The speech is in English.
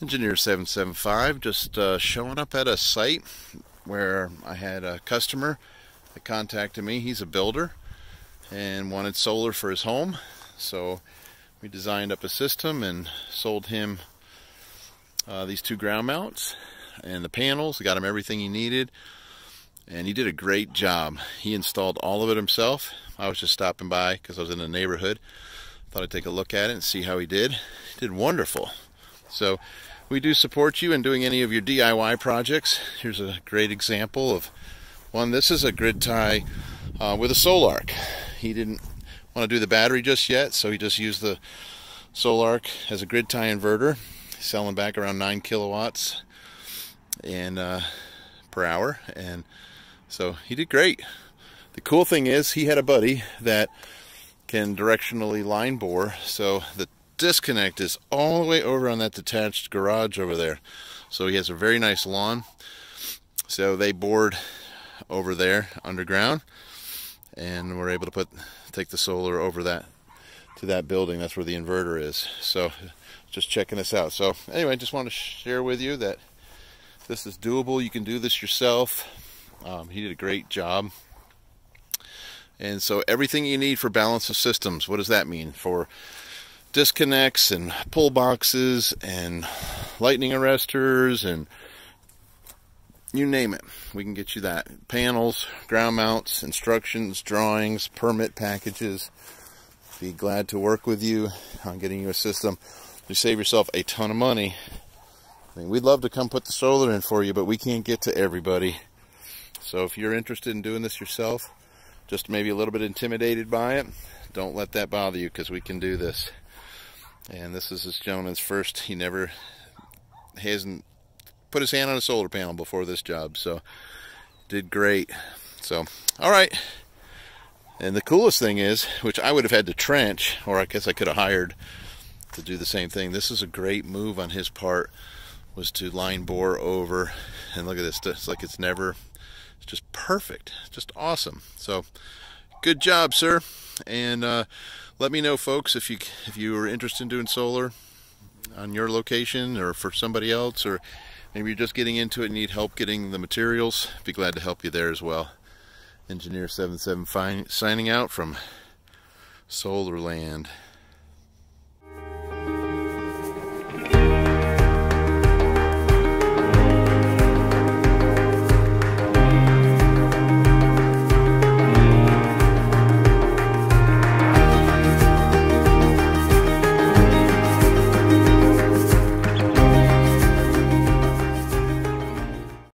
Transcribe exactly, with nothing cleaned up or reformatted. Engineer seven seven five, just uh, showing up at a site where I had a customer that contacted me. He's a builder and wanted solar for his home, so we designed up a system and sold him uh, these two ground mounts and the panels. We got him everything he needed, and he did a great job. He installed all of it himself. I was just stopping by because I was in the neighborhood. Thought I'd take a look at it and see how he did. He did wonderful. So we do support you in doing any of your D I Y projects. Here's a great example of one. This is a grid tie uh, with a Solark. He didn't want to do the battery just yet, so he just used the Solark as a grid tie inverter, selling back around nine kilowatts and uh, per hour. And so he did great. The cool thing is he had a buddy that can directionally line bore, so the disconnect is all the way over on that detached garage over there. So he has a very nice lawn, so they bored over there underground, and we're able to put take the solar over that to that building. That's where the inverter is. So just checking this out. So anyway, I just want to share with you that this is doable. You can do this yourself. Um, he did a great job. And so everything you need for balance of systems. What does that mean for disconnects and pull boxes and lightning arresters and you name it, we can get you that. Panels, ground mounts, instructions, drawings, permit packages. Be glad to work with you on getting you a system. You save yourself a ton of money. I mean, we'd love to come put the solar in for you, but we can't get to everybody. So if you're interested in doing this yourself, just maybe a little bit intimidated by it, don't let that bother you, because we can do this. And this is this gentleman's first. He never he hasn't put his hand on a solar panel before this job, so did great. So all right, and the coolest thing is, which I would have had to trench, or I guess I could have hired to do the same thing. This is a great move on his part, was to line bore over, and look at this. It's like it's never. It's just perfect, just awesome. So good job, sir. And uh, let me know, folks, if you if you are interested in doing solar on your location or for somebody else, or maybe you're just getting into it and need help getting the materials. Be glad to help you there as well. Engineer seven seven five signing out from Solarland.